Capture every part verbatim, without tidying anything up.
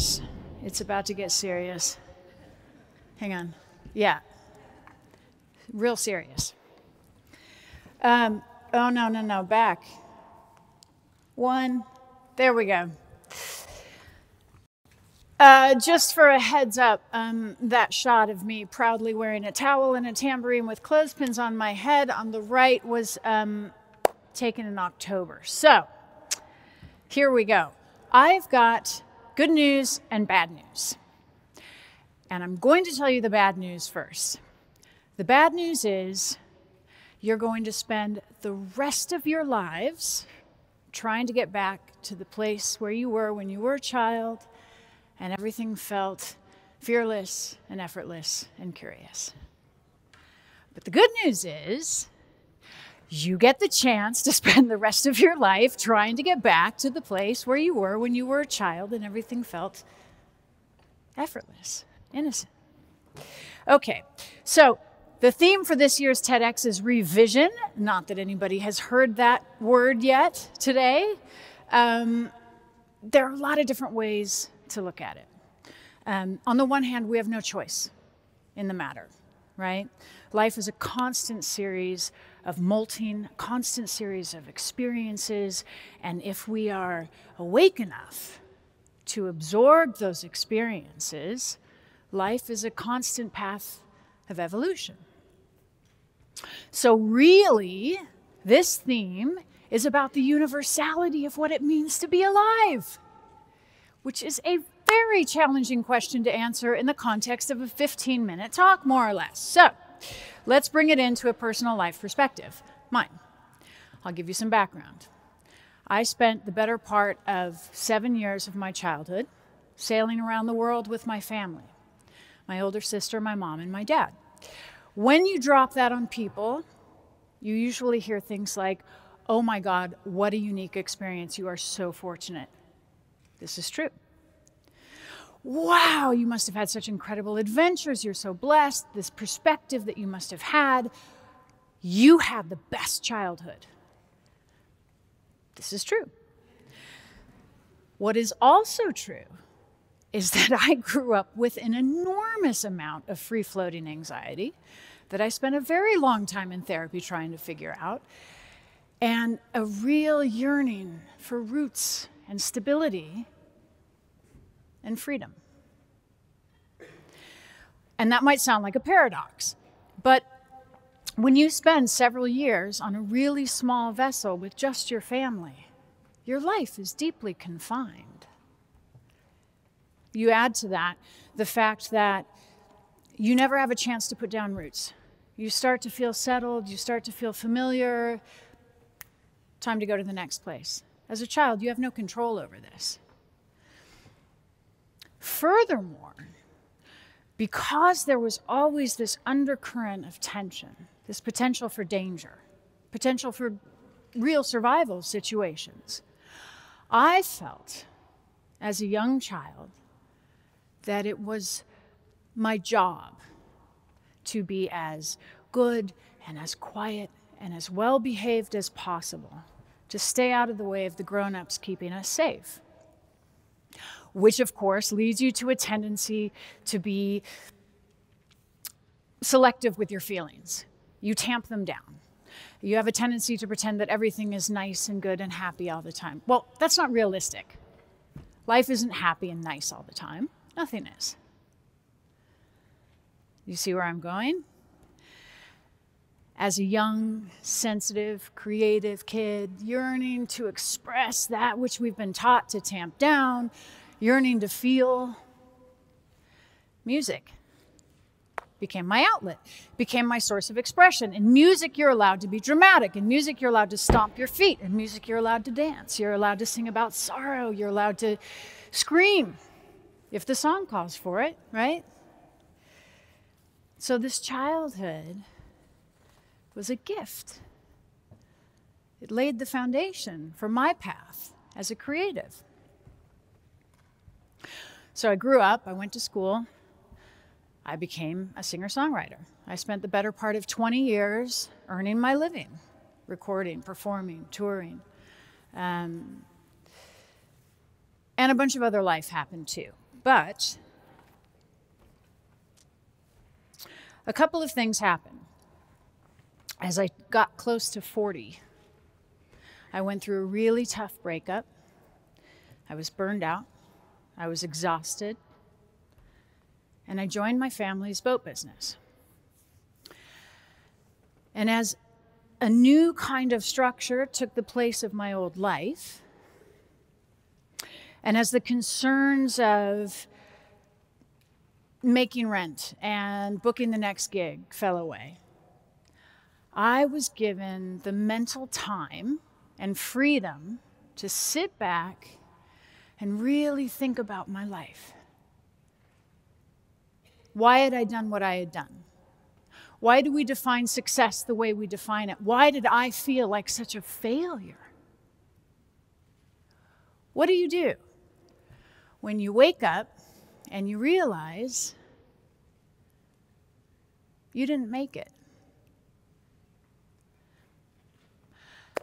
guys. It's about to get serious. Hang on. Yeah. Real serious. Um, oh, no, no, no. Back. One. There we go. Uh, just for a heads up, um, that shot of me proudly wearing a towel and a tambourine with clothespins on my head on the right was um, taken in October. So here we go. I've got good news and bad news. And I'm going to tell you the bad news first. The bad news is you're going to spend the rest of your lives trying to get back to the place where you were when you were a child, and everything felt fearless and effortless and curious. But the good news is you get the chance to spend the rest of your life trying to get back to the place where you were when you were a child and everything felt effortless, innocent. Okay, so the theme for this year's TEDx is revision. Not that anybody has heard that word yet today. Um, there are a lot of different ways to look at it. Um, on the one hand, we have no choice in the matter, right? Life is a constant series of molting, constant series of experiences, and if we are awake enough to absorb those experiences, life is a constant path of evolution. So really, this theme is about the universality of what it means to be alive, which is a very challenging question to answer in the context of a fifteen minute talk, more or less. So let's bring it into a personal life perspective, mine. I'll give you some background. I spent the better part of seven years of my childhood sailing around the world with my family, my older sister, my mom, and my dad. When you drop that on people, you usually hear things like, oh my God, what a unique experience. You are so fortunate. This is true. Wow, you must have had such incredible adventures. You're so blessed. This perspective that you must have had. You had the best childhood. This is true. What is also true is that I grew up with an enormous amount of free-floating anxiety that I spent a very long time in therapy trying to figure out, and a real yearning for roots and stability and freedom. And that might sound like a paradox, but when you spend several years on a really small vessel with just your family, your life is deeply confined. You add to that the fact that you never have a chance to put down roots. You start to feel settled, you start to feel familiar, time to go to the next place. As a child, you have no control over this. Furthermore, because there was always this undercurrent of tension, this potential for danger, potential for real survival situations, I felt as a young child that it was my job to be as good and as quiet and as well-behaved as possible, to stay out of the way of the grown-ups keeping us safe. Which, of course, leads you to a tendency to be selective with your feelings. You tamp them down. You have a tendency to pretend that everything is nice and good and happy all the time. Well, that's not realistic. Life isn't happy and nice all the time. Nothing is. You see where I'm going? As a young, sensitive, creative kid, yearning to express that which we've been taught to tamp down, yearning to feel, music became my outlet, became my source of expression. In music, you're allowed to be dramatic. In music, you're allowed to stomp your feet. In music, you're allowed to dance. You're allowed to sing about sorrow. You're allowed to scream if the song calls for it, right? So this childhood was a gift. It laid the foundation for my path as a creative. So I grew up, I went to school, I became a singer-songwriter. I spent the better part of twenty years earning my living, recording, performing, touring. Um, and a bunch of other life happened too. But a couple of things happened. As I got close to forty, I went through a really tough breakup. I was burned out. I was exhausted. And I joined my family's boat business. And as a new kind of structure took the place of my old life, and as the concerns of making rent and booking the next gig fell away, I was given the mental time and freedom to sit back and really think about my life. Why had I done what I had done? Why do we define success the way we define it? Why did I feel like such a failure? What do you do when you wake up and you realize you didn't make it?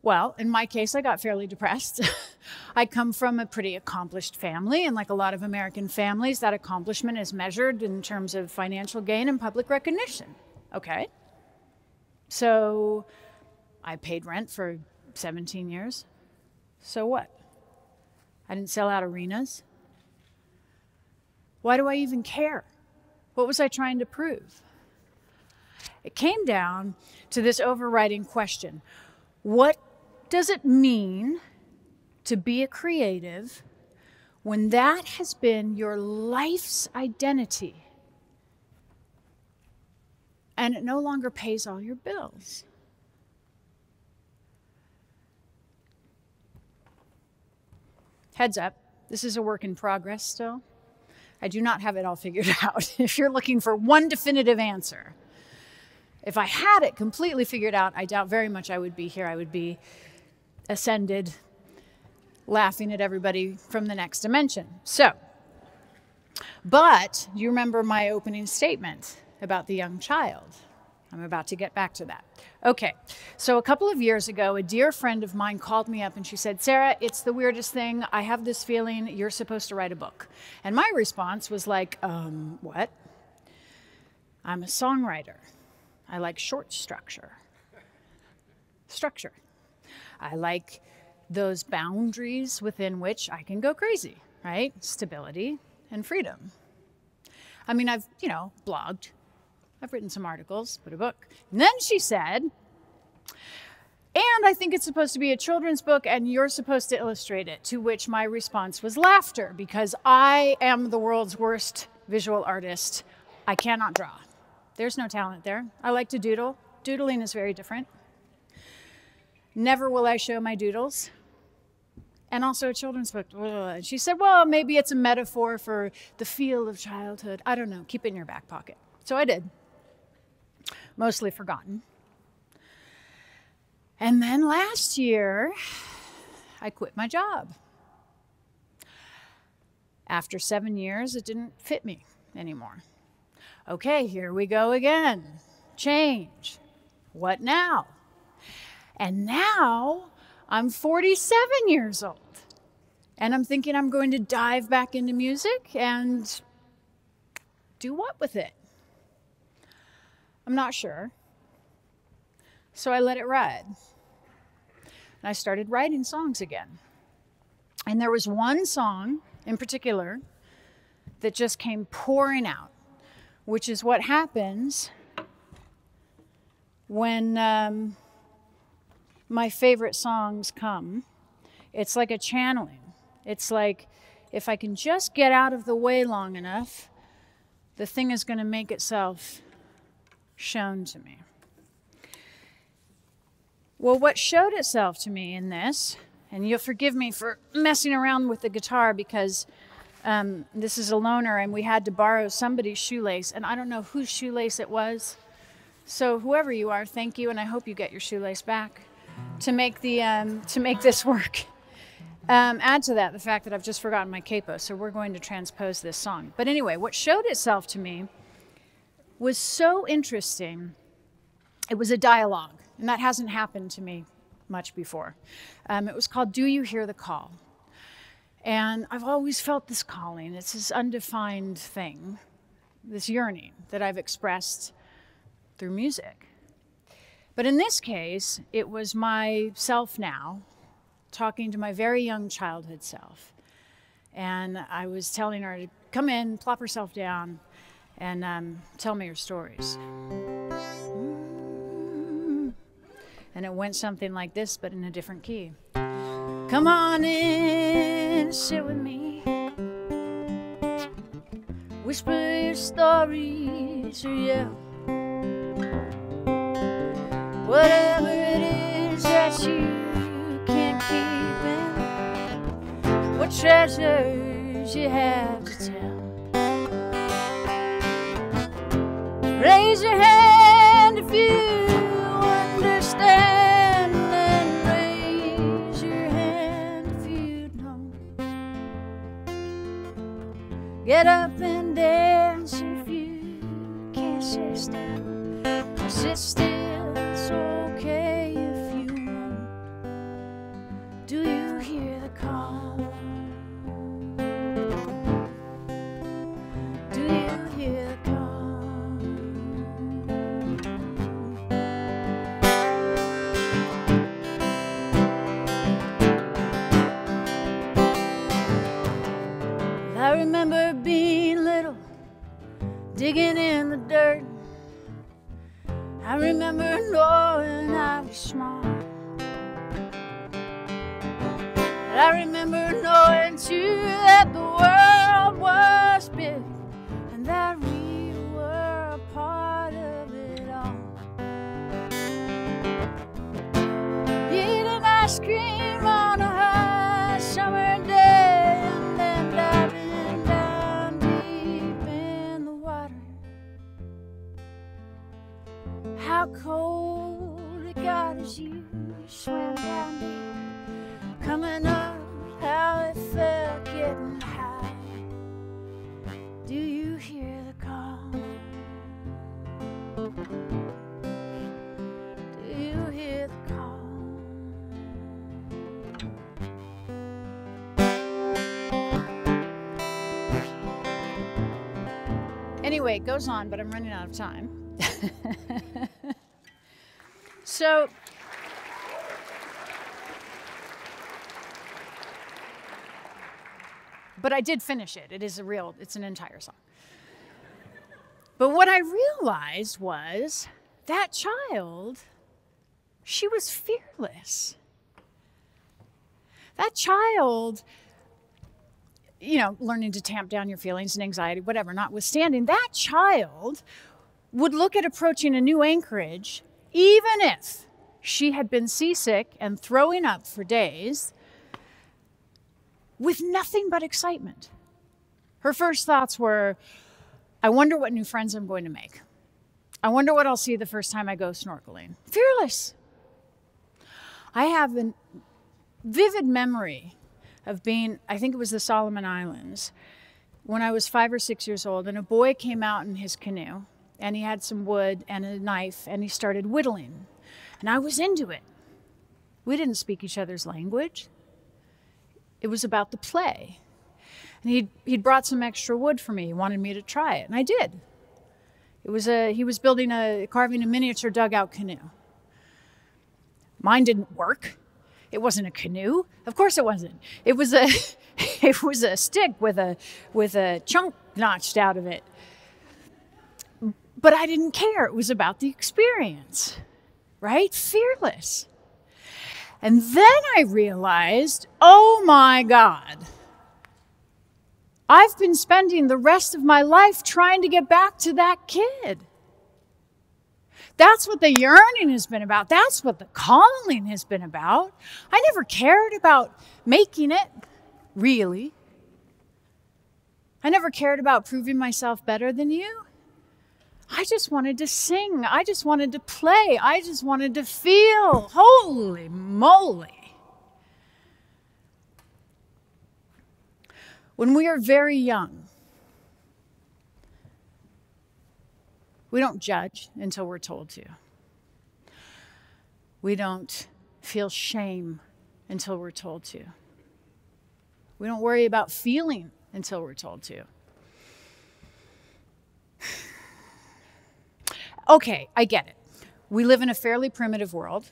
Well, in my case, I got fairly depressed. I come from a pretty accomplished family, and like a lot of American families, that accomplishment is measured in terms of financial gain and public recognition. Okay. So I paid rent for seventeen years. So what? I didn't sell out arenas. Why do I even care? What was I trying to prove? It came down to this overriding question. What does it mean to be a creative when that has been your life's identity and it no longer pays all your bills? Heads up, this is a work in progress still. I do not have it all figured out. If you're looking for one definitive answer, if I had it completely figured out, I doubt very much I would be here. I would be ascended, laughing at everybody from the next dimension. So, but you remember my opening statement about the young child. I'm about to get back to that. Okay, so a couple of years ago, a dear friend of mine called me up and she said, "Sarah, it's the weirdest thing. I have this feeling you're supposed to write a book." And my response was like, um, what? I'm a songwriter. I like short structure, structure. I like those boundaries within which I can go crazy, right? Stability and freedom. I mean, I've, you know, blogged. I've written some articles, put a book. And then she said, "And I think it's supposed to be a children's book and you're supposed to illustrate it." To which my response was laughter, because I am the world's worst visual artist. I cannot draw. There's no talent there. I like to doodle. Doodling is very different. Never will I show my doodles. And also a children's book. And she said, "Well, maybe it's a metaphor for the feel of childhood. I don't know. Keep it in your back pocket." So I did. Mostly forgotten. And then last year, I quit my job. After seven years, it didn't fit me anymore. Okay, here we go again. Change. What now? And now I'm forty-seven years old. And I'm thinking I'm going to dive back into music and do what with it? I'm not sure. So I let it ride. And I started writing songs again. And there was one song in particular that just came pouring out, which is what happens when um, my favorite songs come. It's like a channeling. It's like, if I can just get out of the way long enough, the thing is going to make itself shown to me. Well, what showed itself to me in this, and you'll forgive me for messing around with the guitar because Um, this is a loaner, and we had to borrow somebody's shoelace, and I don't know whose shoelace it was. So whoever you are, thank you, and I hope you get your shoelace back to make the um, to make this work. Um, add to that the fact that I've just forgotten my capo, so we're going to transpose this song. But anyway, what showed itself to me was so interesting. It was a dialogue, and that hasn't happened to me much before. Um, it was called "Do You Hear the Call?" And I've always felt this calling. It's this undefined thing, this yearning that I've expressed through music. But in this case, it was myself now talking to my very young childhood self. And I was telling her to come in, plop herself down, and um, tell me her stories. And it went something like this, but in a different key. Come on in, sit with me. Whisper your stories, or yell. Whatever it is that you can't keep in, what treasures you have to tell. Raise your hand if you understand, and raise your hand if you don't. Get up and dance if you can't sit still. Sit still, it's okay if you won't. Do you hear the call? Do you hear the call? I remember being little, digging in the dirt. I remember knowing I was small. But I remember knowing too that the world was big and that we were a part of it all. Eating ice cream on a hot summer day, how cold it got as you swam down deep. Coming up, how it felt getting high. Do you hear the call? Do you hear the call? Anyway, it goes on, but I'm running out of time. So, but I did finish it. It is a real, it's an entire song. But what I realized was that child, she was fearless. That child, you know, learning to tamp down your feelings and anxiety, whatever, notwithstanding, that child would look at approaching a new anchorage, even if she had been seasick and throwing up for days, with nothing but excitement. Her first thoughts were, I wonder what new friends I'm going to make. I wonder what I'll see the first time I go snorkeling. Fearless. I have a vivid memory of being, I think it was the Solomon Islands, when I was five or six years old, and a boy came out in his canoe, and he had some wood and a knife, and he started whittling. And I was into it. We didn't speak each other's language. It was about the play. And he'd, he'd brought some extra wood for me. He wanted me to try it, and I did. It was a, he was building a, carving a miniature dugout canoe. Mine didn't work. It wasn't a canoe. Of course it wasn't. It was a, it was a stick with a, with a chunk notched out of it. But I didn't care. It was about the experience, right? Fearless. And then I realized, oh my God, I've been spending the rest of my life trying to get back to that kid. That's what the yearning has been about. That's what the calling has been about. I never cared about making it, really. I never cared about proving myself better than you. I just wanted to sing. I just wanted to play. I just wanted to feel. Holy moly. When we are very young, we don't judge until we're told to. We don't feel shame until we're told to. We don't worry about feeling until we're told to. Okay, I get it. We live in a fairly primitive world,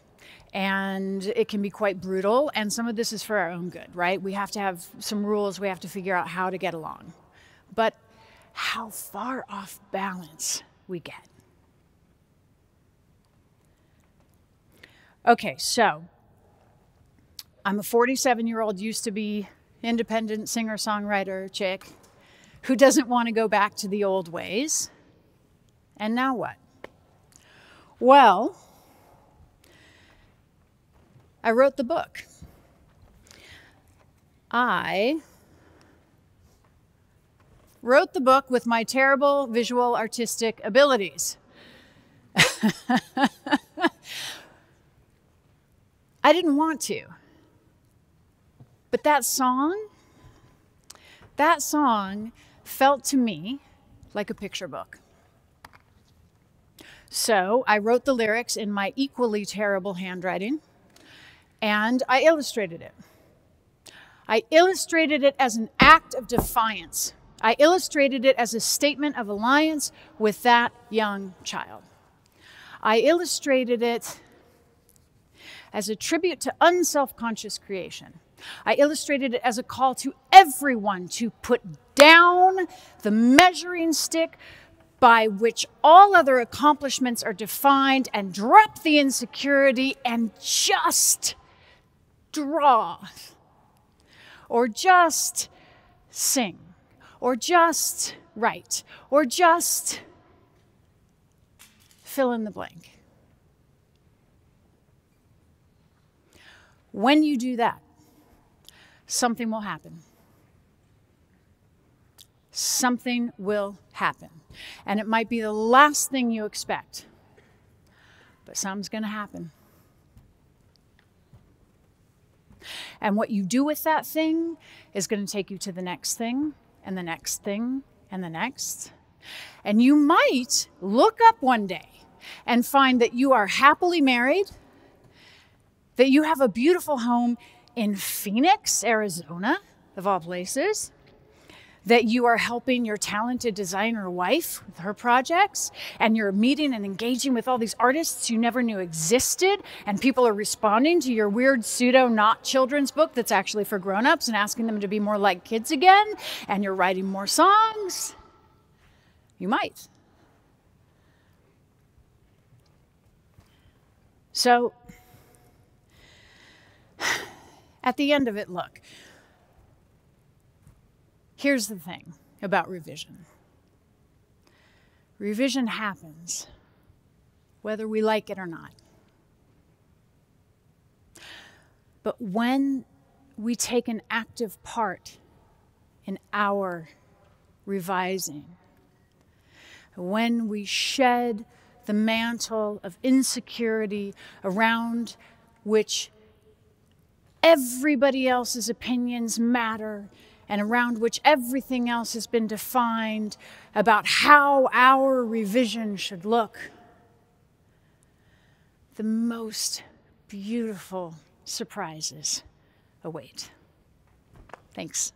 and it can be quite brutal, and some of this is for our own good, right? We have to have some rules. We have to figure out how to get along. But how far off balance we get. Okay, so I'm a forty-seven-year-old used-to-be independent singer-songwriter chick who doesn't want to go back to the old ways. And now what? Well, I wrote the book. I wrote the book with my terrible visual artistic abilities. I didn't want to. But that song, that song felt to me like a picture book. So I wrote the lyrics in my equally terrible handwriting, and I illustrated it. I illustrated it as an act of defiance. I illustrated it as a statement of alliance with that young child. I illustrated it as a tribute to unselfconscious creation. I illustrated it as a call to everyone to put down the measuring stick by which all other accomplishments are defined, and drop the insecurity and just draw, or just sing, or just write, or just fill in the blank. When you do that, something will happen. Something will happen. And it might be the last thing you expect, but something's going to happen. And what you do with that thing is going to take you to the next thing, and the next thing, and the next. And you might look up one day and find that you are happily married, that you have a beautiful home in Phoenix, Arizona, of all places, that you are helping your talented designer wife with her projects, and you're meeting and engaging with all these artists you never knew existed, and people are responding to your weird pseudo not children's book that's actually for grown-ups and asking them to be more like kids again, and you're writing more songs. You might. So at the end of it, look, here's the thing about revision. Revision happens whether we like it or not. But when we take an active part in our revising, when we shed the mantle of insecurity around which everybody else's opinions matter, and around which everything else has been defined about how our revision should look, the most beautiful surprises await. Thanks.